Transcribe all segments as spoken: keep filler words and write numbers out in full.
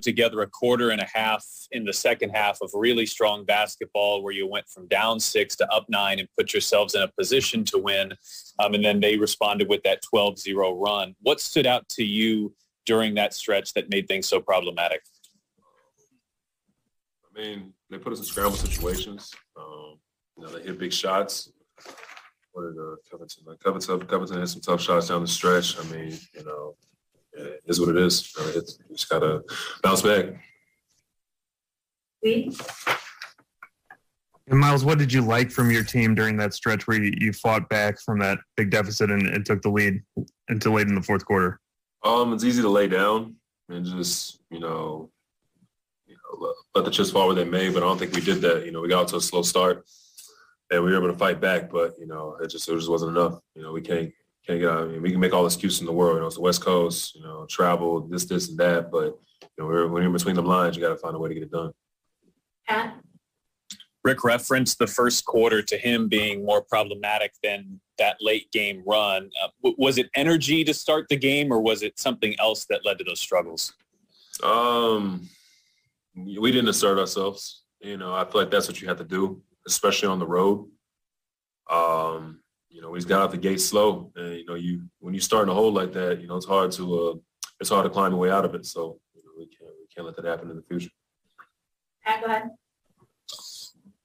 together a quarter and a half in the second half of really strong basketball where you went from down six to up nine and put yourselves in a position to win. Um, and then they responded with that twelve zero run. What stood out to you during that stretch that made things so problematic? I mean, they put us in scramble situations. Um, you know, they hit big shots. What did uh, Covington, like Covington, Covington had some tough shots down the stretch. I mean, you know, it is what it is. I mean, it's, you just got to bounce back. And Miles, what did you like from your team during that stretch where you, you fought back from that big deficit and, and took the lead until late in the fourth quarter? Um, it's easy to lay down and just, you know, you know, let the chips fall where they may, but I don't think we did that. You know, we got out to a slow start and we were able to fight back, but, you know, it just it just wasn't enough. You know, we can't can't get out. I mean, we can make all the excuses in the world. You know, it's the West Coast, you know, travel, this, this, and that, but, you know, we're, when you're between them lines, you got to find a way to get it done. Pat? Rick referenced the first quarter to him being more problematic than that late game run. Uh, w- was it energy to start the game, or was it something else that led to those struggles? Um, we didn't assert ourselves. You know, I feel like that's what you have to do, especially on the road. Um, you know, we just got out the gate slow, and you know, you when you start in a hole like that, you know, it's hard to uh, it's hard to climb your way out of it. So you know, we can't we can't let that happen in the future. Pat, go ahead.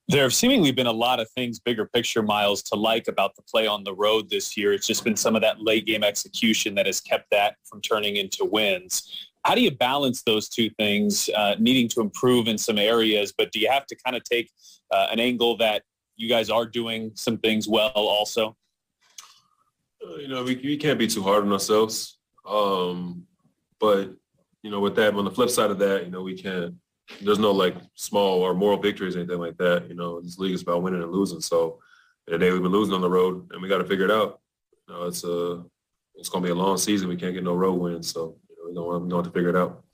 There have seemingly been a lot of things, bigger picture, Miles, to like about the play on the road this year. It's just been some of that late game execution that has kept that from turning into wins. How do you balance those two things, uh, needing to improve in some areas, but do you have to kind of take uh, an angle that you guys are doing some things well also? Uh, you know, we, we can't be too hard on ourselves. Um, but, you know, with that, on the flip side of that, you know, we can't. There's no like small or moral victories, or anything like that. You know, this league is about winning and losing. So today we've been losing on the road, and we got to figure it out. You know, it's a, it's gonna be a long season. We can't get no road wins, so you know, we're gonna, we're gonna have to figure it out.